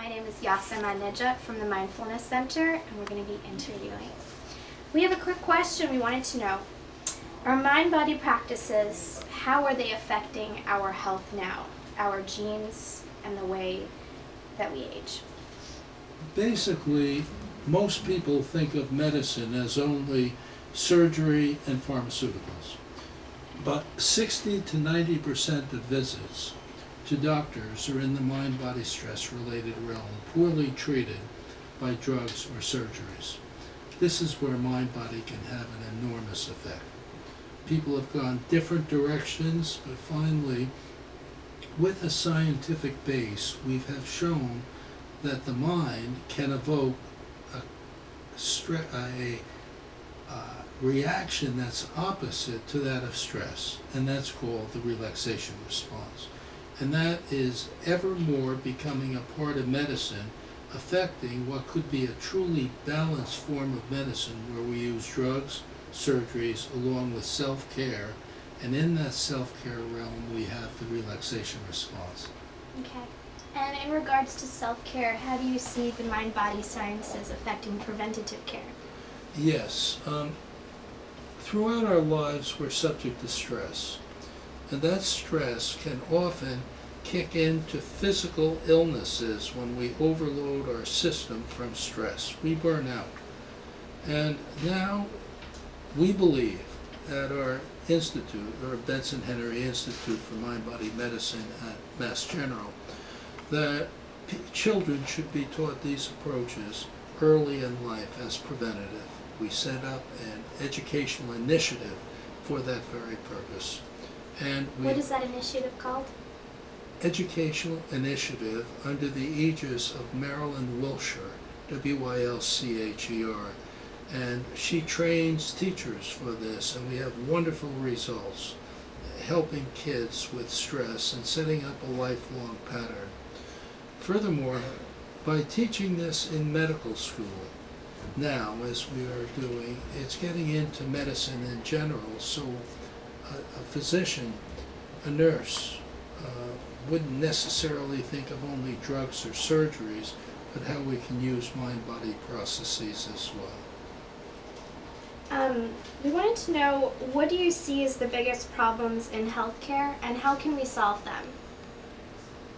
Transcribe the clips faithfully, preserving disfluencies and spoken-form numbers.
My name is Yasaman Nejat from the Mindfulness Center, and we're going to be interviewing. We have a quick question we wanted to know. Our mind-body practices, how are they affecting our health now, our genes, and the way that we age? Basically, most people think of medicine as only surgery and pharmaceuticals. But sixty to ninety percent of visits to doctors are in the mind-body stress-related realm, poorly treated by drugs or surgeries. This is where mind-body can have an enormous effect. People have gone different directions, but finally, with a scientific base, we have shown that the mind can evoke a, a uh, reaction that's opposite to that of stress, and that's called the relaxation response. And that is ever more becoming a part of medicine, affecting what could be a truly balanced form of medicine where we use drugs, surgeries, along with self-care, and in that self-care realm we have the relaxation response. Okay. And in regards to self-care, how do you see the mind-body sciences affecting preventative care? Yes. Um, throughout our lives we're subject to stress, and that stress can often kick into physical illnesses when we overload our system from stress. We burn out. And now we believe at our institute, our Benson-Henry Institute for Mind/Body Medicine at Mass General, that p children should be taught these approaches early in life as preventative. We set up an educational initiative for that very purpose. And we what is that initiative called? Educational Initiative under the aegis of Marilyn Wilsher, W I L C H E R. And she trains teachers for this, and we have wonderful results helping kids with stress and setting up a lifelong pattern. Furthermore, by teaching this in medical school now, as we are doing, it's getting into medicine in general, so a, a physician, a nurse, uh, wouldn't necessarily think of only drugs or surgeries, but how we can use mind-body processes as well. Um, we wanted to know, what do you see as the biggest problems in healthcare, and how can we solve them?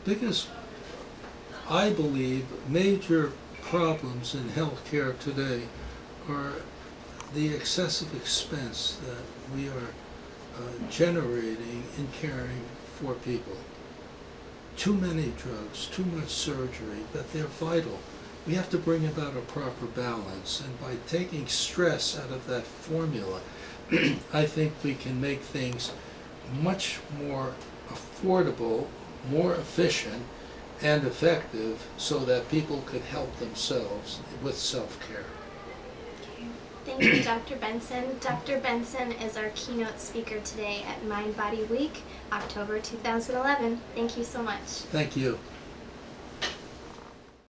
Biggest, I believe, major problems in healthcare today are the excessive expense that we are uh, generating in caring for people. Too many drugs, too much surgery, but they're vital. We have to bring about a proper balance, and by taking stress out of that formula, I think we can make things much more affordable, more efficient, and effective, so that people could help themselves with self-care. Okay. Thank you, Doctor Benson. Doctor Benson is our keynote speaker today at Mind Body Week, October two thousand eleven. Thank you so much. Thank you.